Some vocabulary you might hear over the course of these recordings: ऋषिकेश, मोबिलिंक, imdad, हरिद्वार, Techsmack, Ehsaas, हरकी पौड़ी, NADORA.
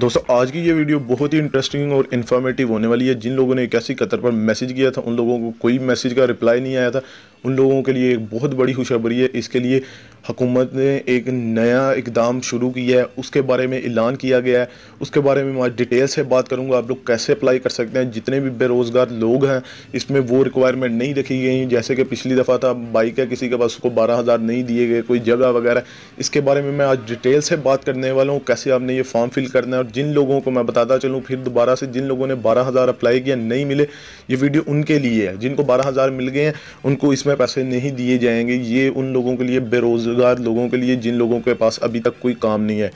दोस्तों आज की ये वीडियो बहुत ही इंटरेस्टिंग और इन्फॉर्मेटिव होने वाली है। जिन लोगों ने 81 कतर पर मैसेज किया था उन लोगों को कोई मैसेज का रिप्लाई नहीं आया था, उन लोगों के लिए एक बहुत बड़ी खुशखबरी है। इसके लिए हुकूमत ने एक नया इकदाम शुरू किया है, उसके बारे में ऐलान किया गया है। उसके बारे में मैं आज डिटेल से बात करूँगा, आप लोग कैसे अप्लाई कर सकते हैं। जितने भी बेरोज़गार लोग हैं इसमें वो रिक्वायरमेंट नहीं रखी गई, जैसे कि पिछली दफ़ा था बाइक है किसी के पास उसको 12,000 नहीं दिए गए, कोई जगह वगैरह। इसके बारे में मैं आज डिटेल से बात करने वाला हूँ, कैसे आपने ये फॉर्म फिल करना है। और जिन लोगों को मैं बताता चलूँ फिर दोबारा से, जिन लोगों ने 12,000 अप्लाई किया नहीं मिले, ये वीडियो उनके लिए है। जिनको 12,000 मिल गए हैं उनको इसमें पैसे नहीं दिए जाएंगे। ये उन लोगों के लिए, बेरोज़गार लोगों के लिए, जिन लोगों के पास अभी तक कोई काम नहीं है,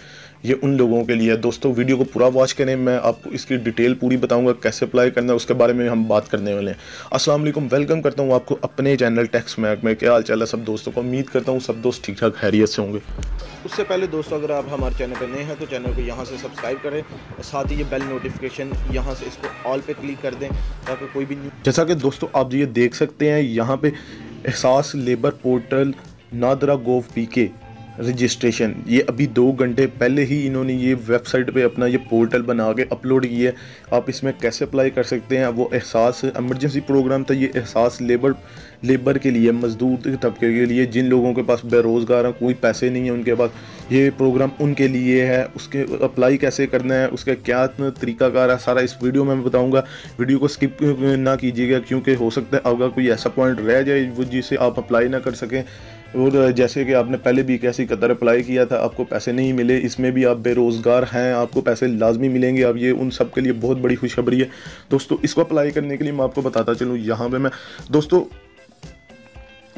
ये उन लोगों के लिए। दोस्तों वीडियो को पूरा वॉच करें, मैं आपको इसकी डिटेल पूरी बताऊंगा कैसे अप्लाई करना है, उसके बारे में हम बात करने वाले हैं। अस्सलाम वालेकुम, वेलकम करता हूं आपको अपने चैनल टेक्समैक में। क्या हाल चाल है सब दोस्तों को, उम्मीद करता हूं सब दोस्त ठीक ठाक खैरियत से होंगे। उससे पहले दोस्तों अगर आप हमारे चैनल पर नए हैं तो चैनल को यहाँ से सब्सक्राइब करें और साथ ही ये बेल नोटिफिकेशन यहाँ से इसको ऑल पर क्लिक कर दें ताकि कोई भी न्यूज़। जैसा कि दोस्तों आप ये देख सकते हैं यहाँ पर Ehsaas labour portal NADRA gov PK registration, ये अभी 2 घंटे पहले ही इन्होंने ये वेबसाइट पे अपना ये पोर्टल बना के अपलोड किया है। आप इसमें कैसे अप्लाई कर सकते हैं, वो एहसास एमरजेंसी प्रोग्राम था ये, एहसास लेबर के लिए, मजदूर तबके के लिए, जिन लोगों के पास बेरोज़गार हैं, कोई पैसे नहीं है उनके पास, ये प्रोग्राम उनके लिए है। उसके अप्लाई कैसे करना है, उसका क्या तरीकाकार है, सारा इस वीडियो में मैं बताऊँगा। वीडियो को स्किप ना कीजिएगा क्योंकि हो सकता है अगर कोई ऐसा पॉइंट रह जाए वो जिसे आप अप्लाई ना कर सकें। और जैसे कि आपने पहले भी 81 कतर अप्लाई किया था, आपको पैसे नहीं मिले, इसमें भी आप बेरोज़गार हैं, आपको पैसे लाजमी मिलेंगे। अब ये उन सब के लिए बहुत बड़ी खुशखबरी है। दोस्तों इसको अप्लाई करने के लिए मैं आपको बताता चलूँ, यहाँ पे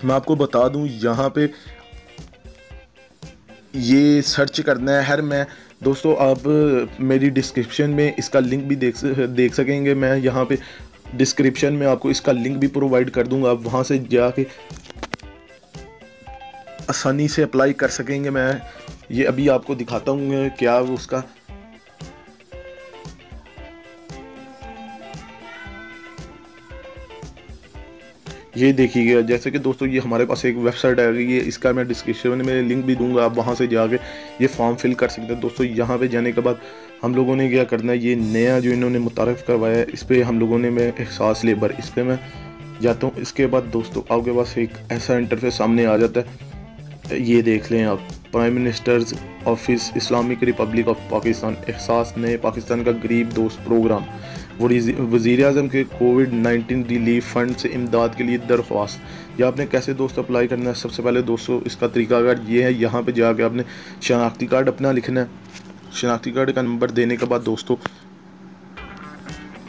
मैं आपको बता दूँ, यहाँ पे ये सर्च करना है हर में। दोस्तों आप मेरी डिस्क्रिप्शन में इसका लिंक भी देख सकेंगे, मैं यहाँ पर डिस्क्रिप्शन में आपको इसका लिंक भी प्रोवाइड कर दूँगा, आप वहाँ से जाके आसानी से अप्लाई कर सकेंगे। मैं ये अभी आपको दिखाता हूँ क्या उसका ये देखिएगा। जैसे कि दोस्तों ये हमारे पास एक वेबसाइट आ गई है, इसका मैं डिस्क्रिप्शन में लिंक भी दूंगा, आप वहाँ से जाके ये फॉर्म फिल कर सकते हैं। दोस्तों यहाँ पे जाने के बाद हम लोगों ने क्या करना है, ये नया जो इन्होंने मुतारफ़ करवाया है इस पर हम लोगों ने, मैं एहसास लेबर इस पर मैं जाता हूँ। इसके बाद दोस्तों आपके पास एक ऐसा इंटरफेस सामने आ जाता है, ये देख लें आप, prime ministers office Islamic republic of Pakistan, Ehsaas नए पाकिस्तान का गरीब दोस्त प्रोग्राम, वज़ीर आज़म के कोविड-19 रिलीफ फ़ंड से इमदाद के लिए दरख्वास्त। यह आपने कैसे दोस्त अप्लाई करना है, सबसे पहले दोस्तों इसका तरीकाकार ये है, यहाँ पर जाके आपने शनाख्ती कार्ड अपना लिखना है। शनाख्ती कार्ड का नंबर देने के बाद दोस्तों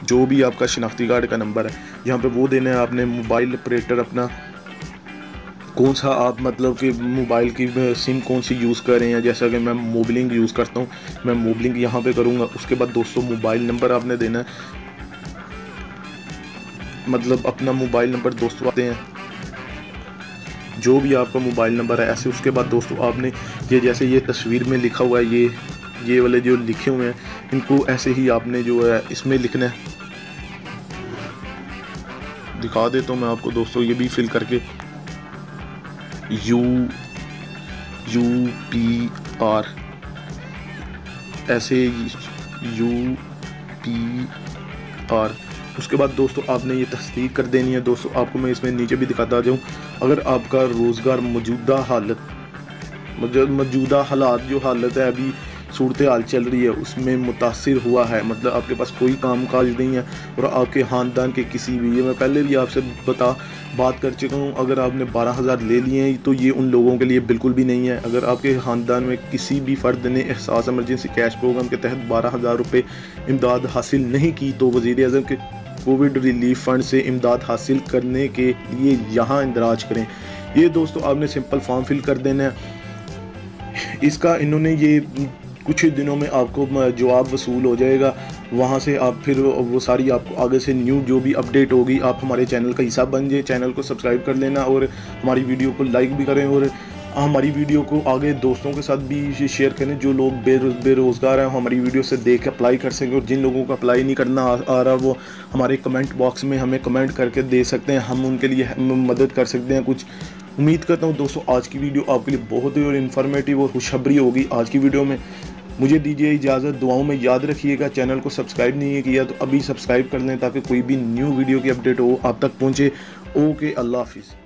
जो भी आपका शनाख्ती कार्ड का नंबर है यहाँ पे वो देना है आपने। मोबाइल ऑपरेटर अपना कौन सा आप मतलब कि मोबाइल की सिम कौन सी यूज़ कर रहे हैं, जैसा कि मैं मोबिलिंक यूज़ करता हूँ, मैं मोबिलिंक यहाँ पे करूँगा। उसके बाद दोस्तों मोबाइल नंबर आपने देना है, मतलब अपना मोबाइल नंबर दोस्तों आते हैं जो भी आपका मोबाइल नंबर है ऐसे। उसके बाद दोस्तों आपने ये जैसे ये तस्वीर में लिखा हुआ है, ये वाले जो लिखे हुए हैं इनको ऐसे ही आपने जो है इसमें लिखना है। दिखा देता हूँ मैं आपको दोस्तों, ये भी फिल करके UPR ऐसे UPR। उसके बाद दोस्तों आपने ये तस्दीक कर देनी है। दोस्तों आपको मैं इसमें नीचे भी दिखाता जाऊँ, अगर आपका रोज़गार मौजूदा हालात जो हालत है अभी सूरत हाल चल रही है उसमें मुतासिर हुआ है, मतलब आपके पास कोई काम काज नहीं है और आपके ख़ानदान के किसी भी, ये मैं पहले भी आपसे बात कर चुका हूँ, अगर आपने 12,000 ले लिए हैं तो ये उन लोगों के लिए बिल्कुल भी नहीं है। अगर आपके ख़ानदान में किसी भी फ़र्द ने एहसास एमरजेंसी कैश प्रोग्राम के तहत 12,000 रुपये इमदाद हासिल नहीं की तो वज़ीर आज़म के कोविड रिलीफ फ़ंड से इमदाद हासिल करने के लिए यहाँ इंदराज करें। ये दोस्तों आपने सिंपल फॉर्म फिल कर देना है। इसका इन्होंने ये कुछ ही दिनों में आपको जवाब वसूल हो जाएगा, वहाँ से आप फिर वो सारी आपको आगे से न्यू जो भी अपडेट होगी आप हमारे चैनल का हिस्सा बन जाए। चैनल को सब्सक्राइब कर लेना और हमारी वीडियो को लाइक भी करें और हमारी वीडियो को आगे दोस्तों के साथ भी शेयर करें जो लोग बेरोज़गार हैं, हमारी वीडियो से देख के अप्लाई कर सकें। और जिन लोगों को अप्लाई नहीं करना आ रहा वो हमारे कमेंट बॉक्स में हमें कमेंट करके दे सकते हैं, हम उनके लिए मदद कर सकते हैं कुछ। उम्मीद करता हूँ दोस्तों आज की वीडियो आपके लिए बहुत ही इन्फॉर्मेटिव और खुशखबरी होगी। आज की वीडियो में मुझे दीजिए इजाज़त, दुआओं में याद रखिएगा। चैनल को सब्सक्राइब नहीं किया तो अभी सब्सक्राइब कर लें ताकि कोई भी न्यू वीडियो की अपडेट हो आप तक पहुँचे। ओके, अल्लाह हाफिज़।